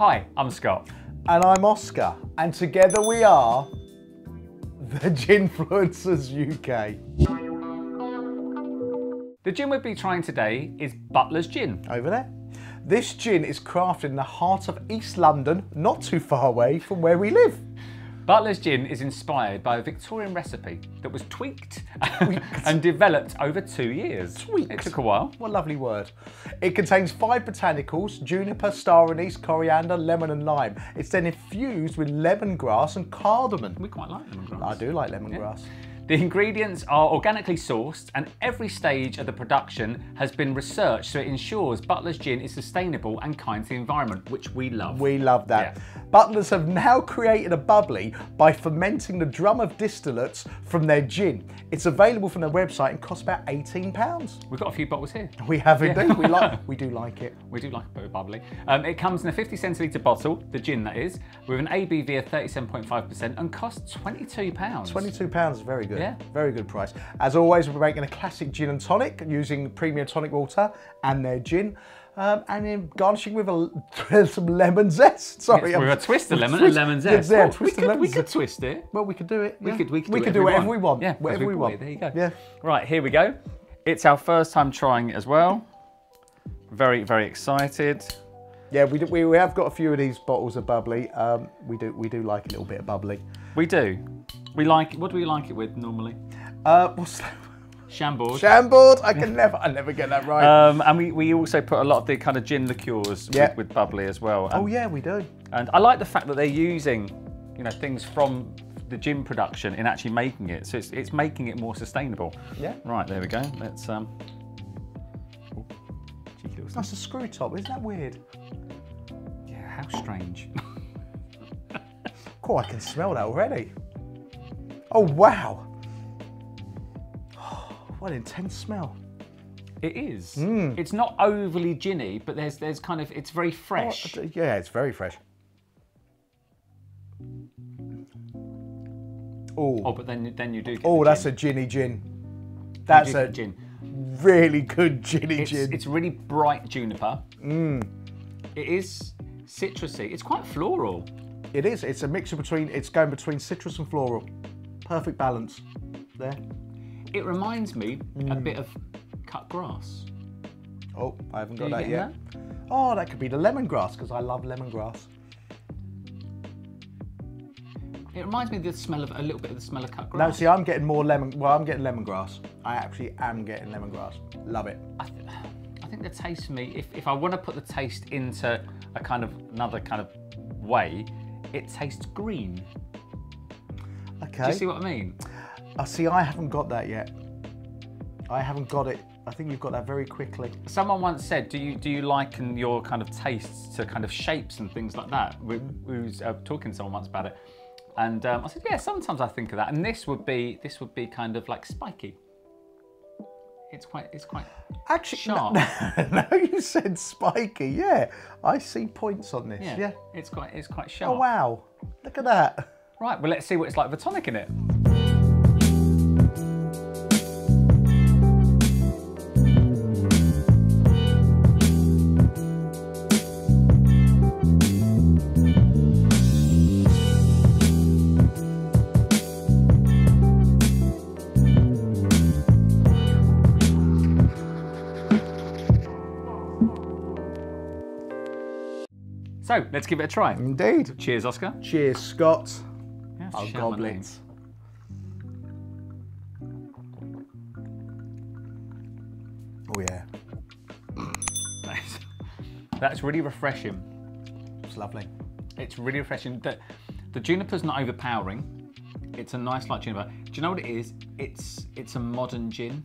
Hi, I'm Scott. And I'm Oscar. And together we are The Ginfluencers UK. The gin we'll be trying today is Butler's Gin. Over there. This gin is crafted in the heart of East London, not too far away from where we live. Butler's Gin is inspired by a Victorian recipe that was tweaked. And developed over 2 years. Tweaked? It took a while. What a lovely word. It contains 5 botanicals: juniper, star anise, coriander, lemon and lime. It's then infused with lemongrass and cardamom. We quite like lemongrass. I do like lemongrass. Yeah. The ingredients are organically sourced, and every stage of the production has been researched so it ensures Butler's Gin is sustainable and kind to the environment, which we love. We love that. Yeah. Butlers have now created a bubbly by fermenting the drum of distillates from their gin. It's available from their website and costs about £18. We've got a few bottles here. We have indeed. Yeah. We do like it. We do like a bit of bubbly. It comes in a 50 centilitre bottle, the gin that is, with an ABV of 37.5% and costs £22. £22 is very good. Yeah. Very good price. As always, we're making a classic gin and tonic using premium tonic water and their gin, and then garnishing with some lemon zest. Sorry, yes, with a twist of lemon and lemon zest. Yeah, we could twist it. Well, we could do it. Yeah. We could do whatever we want. Yeah, whatever we want. There you go. Yeah. Right, here we go. It's our first time trying it as well. Very, very excited. Yeah, we have got a few of these bottles of bubbly. We do like a little bit of bubbly. We do. We like. What do we like it with normally? What's that? Shamboard. Shamboard. I never get that right. And we also put a lot of the kind of gin liqueurs with bubbly as well. Oh yeah, we do. And I like the fact that they're using, you know, things from the gin production in actually making it. So it's making it more sustainable. Yeah. Right, there we go. Let's Oh, cheeky little. That's a screw top. Isn't that weird? Yeah. How strange. Oh, I can smell that already. Oh wow! Oh, what an intense smell. It is. Mm. It's not overly ginny, but there's kind of, it's very fresh. Oh, yeah, it's very fresh. Oh. Oh, but then you do get. Oh, that's a ginny gin. That's a gin. Really good ginny gin. It's really bright juniper. Mm. It is citrusy. It's quite floral. It is. It's a mixture between. It's going between citrus and floral. Perfect balance there. It reminds me a bit of cut grass. Oh, I haven't got that yet. That? Oh, that could be the lemongrass because I love lemongrass. It reminds me of the smell of a little bit of cut grass. No, see, I'm getting more lemon. Well, I'm getting lemongrass. I actually am getting lemongrass. Love it. I think the taste for me, if I want to put the taste into a kind of another kind of way, it tastes green. Okay. Do you see what I mean? See, I haven't got that yet. I haven't got it. I think you've got that very quickly. Someone once said, do you liken your kind of tastes to kind of shapes and things like that? We was talking to someone once about it. And I said, yeah, sometimes I think of that. And this would be kind of like spiky. It's quite actually sharp. No, you said spiky. Yeah, I see points on this. Yeah, yeah. It's quite sharp. Oh wow, look at that. Right, well let's see what it's like with a tonic in it. So, let's give it a try. Indeed. Cheers, Oscar. Cheers, Scott. Oh, goblins. Oh, yeah. That's really refreshing. It's lovely. It's really refreshing. The juniper's not overpowering. It's a nice light juniper. Do you know what it is? It's a modern gin.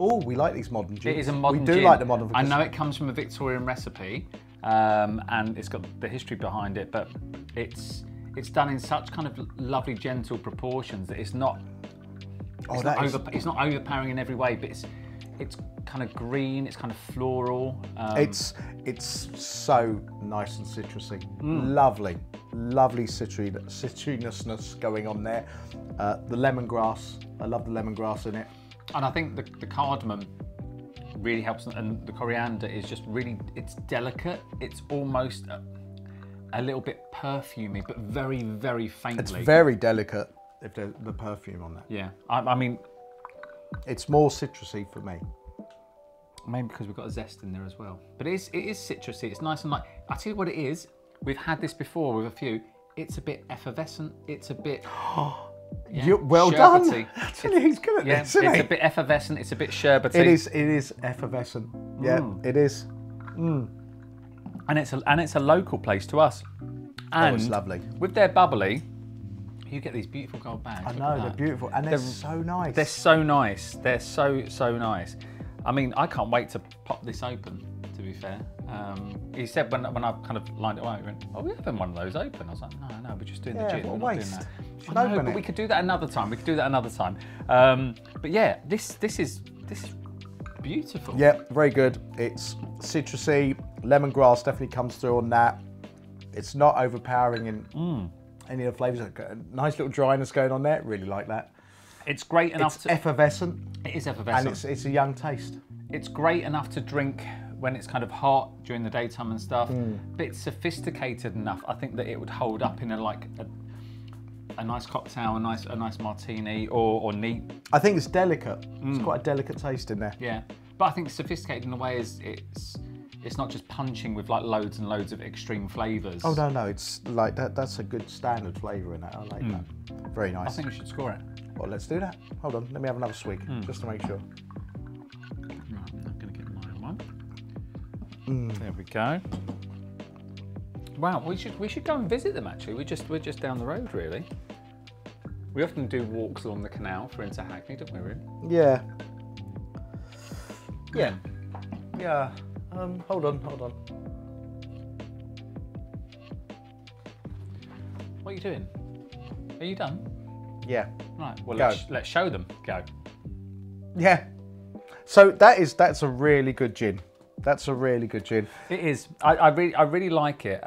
Oh, we like these modern gins. It is a modern gin. We do like the modern. I know it comes from a Victorian recipe, and it's got the history behind it, but it's done in such kind of lovely, gentle proportions that it's not overpowering in every way, but it's kind of green, it's kind of floral. It's so nice and citrusy. Mm. Lovely, lovely citrusiness going on there. The lemongrass, I love the lemongrass in it. And I think the cardamom really helps, and the coriander is just really, it's delicate. It's almost, a little bit perfumey, but very, very faintly. It's very delicate, if the perfume on that. Yeah, I mean... It's more citrusy for me. Maybe because we've got a zest in there as well. But it is citrusy, it's nice and light. I'll tell you what it is, we've had this before with a few, it's a bit effervescent, it's a bit... Yeah, well done. Actually, he's good at this, isn't he? It's a bit effervescent, it's a bit sherbety. It is effervescent. Yeah, it is. Mm. And it's a local place to us. And it's lovely. With their bubbly, you get these beautiful gold bags. I know, they're beautiful and they're so nice. They're so nice. They're so nice. I mean, I can't wait to pop this open, to be fair. He said when I kind of lined it up, he went, "Oh, we haven't one of those open." I was like, "No, we're just doing the gin. We're not doing that." No, but we could do that another time. We could do that another time. But yeah, this is beautiful. Yeah, very good. It's citrusy. Lemongrass definitely comes through on that. It's not overpowering in any of the flavours. Nice little dryness going on there. Really like that. It's great enough. It's effervescent. It is effervescent. And it's a young taste. It's great enough to drink when it's kind of hot during the daytime and stuff. But it's sophisticated enough, I think, that it would hold up in a nice cocktail, a nice martini, or neat. I think it's delicate. It's quite a delicate taste in there. Yeah, but I think sophisticated in a way is it's not just punching with like loads and loads of extreme flavours. Oh no, it's like that. That's a good standard flavour in it. I like that. Very nice. I think we should score it. Well, let's do that. Hold on, let me have another swig just to make sure. Right, I'm gonna get my one. There we go. Wow, we should go and visit them actually. We're just down the road really. We often do walks along the canal for Interhackney, don't we, really? Yeah. Yeah. Yeah. Hold on. What are you doing? Are you done? Yeah. Right. Well, let's show them. Go. Yeah. So that's a really good gin. That's a really good gin. It is. I really like it.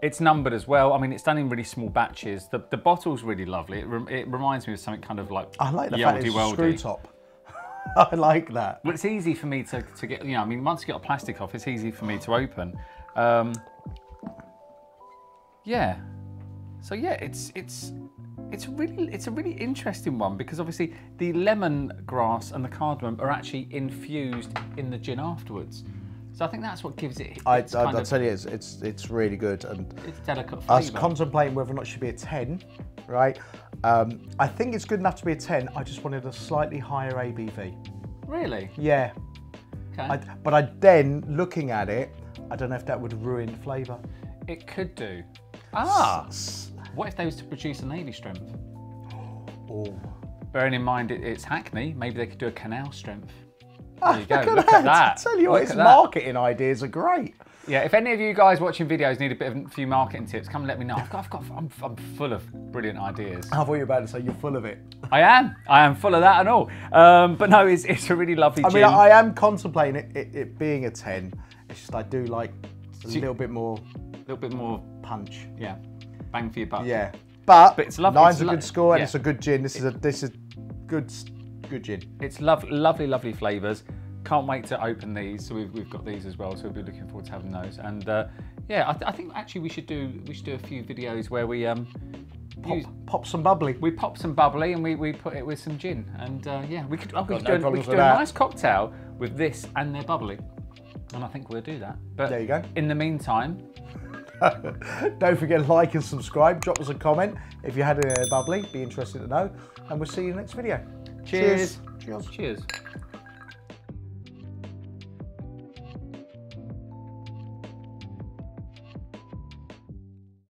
It's numbered as well. I mean, it's done in really small batches. The bottle's really lovely. It reminds me of something kind of like. I like the fact it's a screw top. I like that. Well, it's easy for me to get. You know, I mean, once you get a plastic off, it's easy for me to open. Yeah. So yeah, it's a really interesting one because obviously the lemongrass and the cardamom are actually infused in the gin afterwards. So I think that's what gives it. I'll tell you, it's really good and it's delicate flavour. I was contemplating whether or not it should be a 10, right? I think it's good enough to be a 10. I just wanted a slightly higher ABV. Really? Yeah. Okay. But then looking at it, I don't know if that would ruin flavour. It could do. What if they was to produce a navy strength? Oh. Bearing in mind it's Hackney, maybe they could do a canal strength. There you go. Look at that. I tell you what, its marketing ideas are great. Yeah, if any of you guys watching videos need a few marketing tips, come and let me know. I'm full of brilliant ideas. I thought you were about to say you're full of it. I am full of that and all. But no, it's a really lovely gin. I mean, I am contemplating it being a 10. It's just I do like a little bit more punch. Yeah. Bang for your buck. Yeah, but it's lovely. Nine's a good score, and it's a good gin. This is good gin. It's lovely flavours. Can't wait to open these. So we've got these as well. So we'll be looking forward to having those. And yeah, I think actually we should do a few videos where we pop some bubbly. We pop some bubbly and we put it with some gin. And yeah, we could do a nice cocktail with this and their bubbly. And I think we'll do that. But there you go. In the meantime. Don't forget to like and subscribe, drop us a comment if you had a bubbly, be interested to know, and we'll see you in the next video. Cheers. Cheers. Cheers.